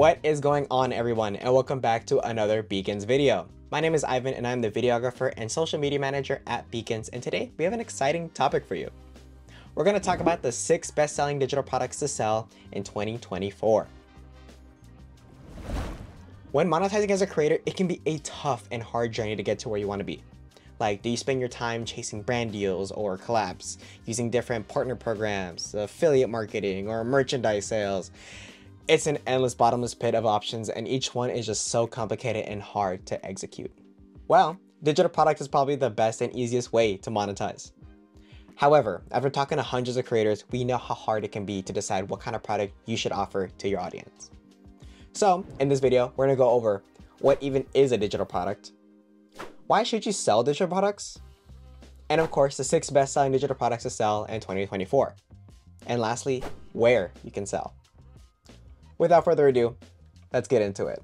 What is going on, everyone, and welcome back to another Beacons video. My name is Ivan and I'm the videographer and social media manager at Beacons, and today we have an exciting topic for you. We're going to talk about the 6 best-selling digital products to sell in 2024. When monetizing as a creator, it can be a tough and hard journey to get to where you want to be. Like, do you spend your time chasing brand deals or collabs, using different partner programs, affiliate marketing, or merchandise sales? It's an endless bottomless pit of options, and each one is just so complicated and hard to execute. Well, digital product is probably the best and easiest way to monetize. However, after talking to hundreds of creators, we know how hard it can be to decide what kind of product you should offer to your audience. So in this video, we're going to go over what even is a digital product, why should you sell digital products? And of course, the 6 best-selling digital products to sell in 2024. And lastly, where you can sell. Without further ado, let's get into it.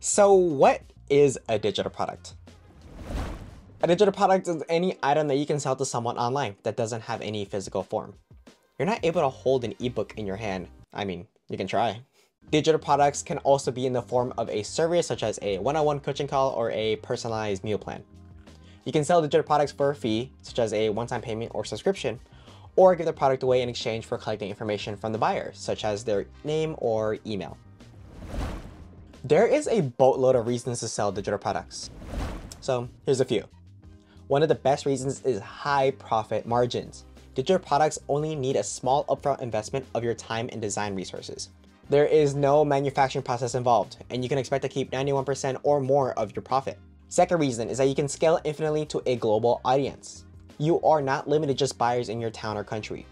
So what is a digital product? A digital product is any item that you can sell to someone online that doesn't have any physical form. You're not able to hold an ebook in your hand. I mean, you can try. Digital products can also be in the form of a service, such as a one-on-one coaching call or a personalized meal plan. You can sell digital products for a fee, such as a one-time payment or subscription, or give the product away in exchange for collecting information from the buyer, such as their name or email. There is a boatload of reasons to sell digital products. So here's a few. One of the best reasons is high profit margins. Digital products only need a small upfront investment of your time and design resources. There is no manufacturing process involved, and you can expect to keep 91% or more of your profit. Second reason is that you can scale infinitely to a global audience. You are not limited just buyers in your town or country.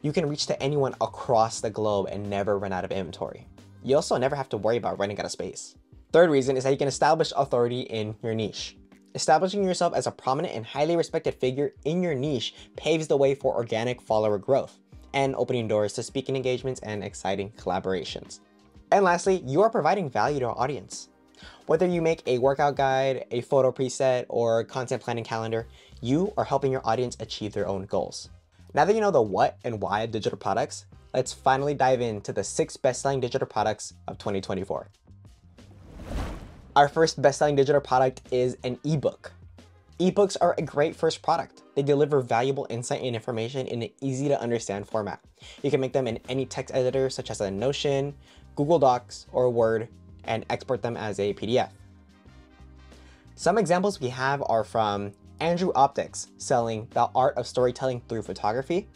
You can reach to anyone across the globe and never run out of inventory. You also never have to worry about running out of space. Third reason is that you can establish authority in your niche. Establishing yourself as a prominent and highly respected figure in your niche paves the way for organic follower growth and opening doors to speaking engagements and exciting collaborations. And lastly, you are providing value to our audience. Whether you make a workout guide, a photo preset, or content planning calendar, you are helping your audience achieve their own goals. Now that you know the what and why of digital products, let's finally dive into the 6 best-selling digital products of 2024. Our first best-selling digital product is an ebook. Ebooks are a great first product. They deliver valuable insight and information in an easy to understand format. You can make them in any text editor, such as a Notion, Google Docs, or Word, and export them as a PDF. Some examples we have are from Andrew Optics selling The Art of Storytelling Through Photography,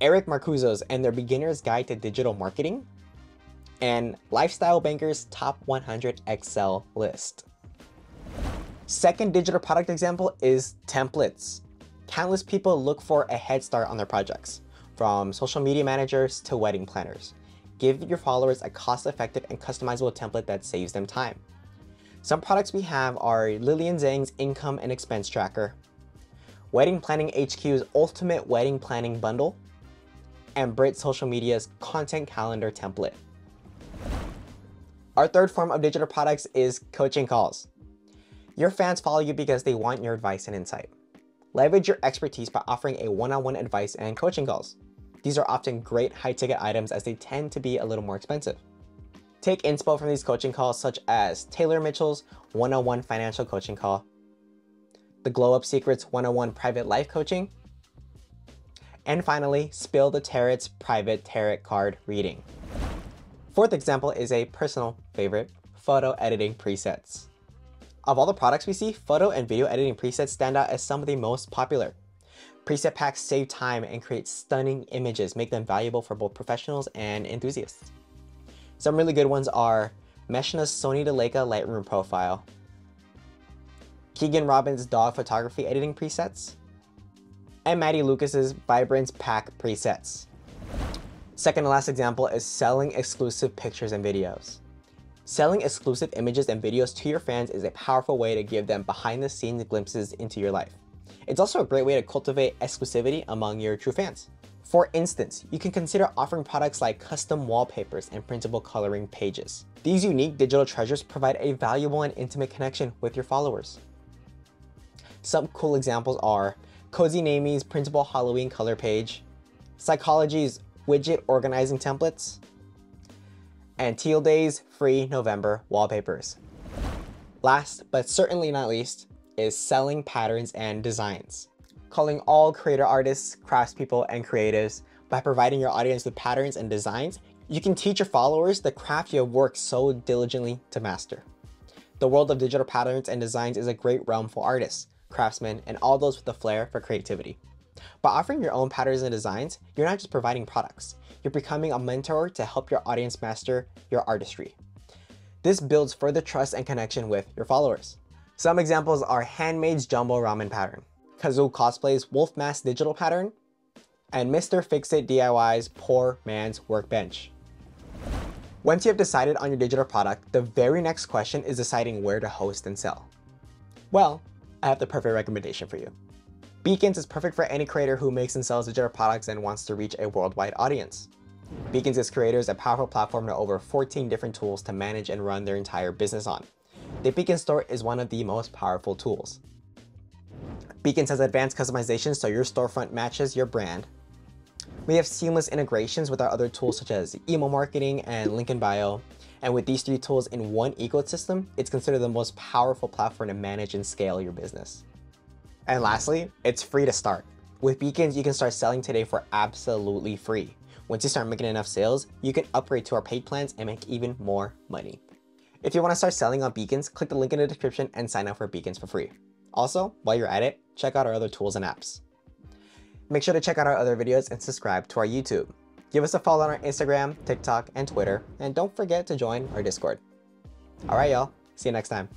Eric Marcuso's and Their Beginner's Guide to Digital Marketing, and Lifestyle Banker's Top 100 Excel List. Second digital product example is templates. Countless people look for a head start on their projects, from social media managers to wedding planners. Give your followers a cost-effective and customizable template that saves them time. Some products we have are Lillian Zhang's Income and Expense Tracker, Wedding Planning HQ's Ultimate Wedding Planning Bundle, and Brit Social Media's Content Calendar Template. Our third form of digital products is coaching calls. Your fans follow you because they want your advice and insight. Leverage your expertise by offering a one-on-one advice and coaching calls. These are often great high-ticket items as they tend to be a little more expensive. Take inspo from these coaching calls, such as Taylor Mitchell's one-on-one financial coaching call, the Glow Up Secrets one-on-one private life coaching, and finally, Spill the Tarot's private tarot card reading. Fourth example is a personal favorite, photo editing presets. Of all the products we see, photo and video editing presets stand out as some of the most popular. Preset packs save time and create stunning images, make them valuable for both professionals and enthusiasts. Some really good ones are Meshna's Sony Deleka Lightroom profile, Keegan Robbins' dog photography editing presets, and Maddie Lucas's Vibrance Pack presets. Second and last example is selling exclusive pictures and videos. Selling exclusive images and videos to your fans is a powerful way to give them behind-the-scenes glimpses into your life. It's also a great way to cultivate exclusivity among your true fans. For instance, you can consider offering products like custom wallpapers and printable coloring pages. These unique digital treasures provide a valuable and intimate connection with your followers. Some cool examples are Cozy Namie's printable Halloween color page, Psychology's widget organizing templates, and Teal Day's free November wallpapers. Last, but certainly not least, is selling patterns and designs. Calling all creator artists, craftspeople, and creatives, by providing your audience with patterns and designs, you can teach your followers the craft you have worked so diligently to master. The world of digital patterns and designs is a great realm for artists, craftsmen, and all those with a flair for creativity. By offering your own patterns and designs, you're not just providing products, you're becoming a mentor to help your audience master your artistry. This builds further trust and connection with your followers. Some examples are Handmaid's Jumbo Ramen Pattern, Kazoo Cosplay's Wolf Mask Digital Pattern, and Mr. Fixit DIY's Poor Man's Workbench. Once you have decided on your digital product, the very next question is deciding where to host and sell. Well, I have the perfect recommendation for you. Beacons is perfect for any creator who makes and sells digital products and wants to reach a worldwide audience. Beacons gives creators a powerful platform to over 14 different tools to manage and run their entire business on. The Beacons store is one of the most powerful tools. Beacons has advanced customizations so your storefront matches your brand. We have seamless integrations with our other tools such as email marketing and LinkedIn bio. And with these three tools in one ecosystem, it's considered the most powerful platform to manage and scale your business. And lastly, it's free to start. With Beacons, you can start selling today for absolutely free. Once you start making enough sales, you can upgrade to our paid plans and make even more money. If you want to start selling on Beacons, click the link in the description and sign up for Beacons for free. Also, while you're at it, check out our other tools and apps. Make sure to check out our other videos and subscribe to our YouTube. Give us a follow on our Instagram, TikTok, and Twitter, and don't forget to join our Discord. All right, y'all. See you next time.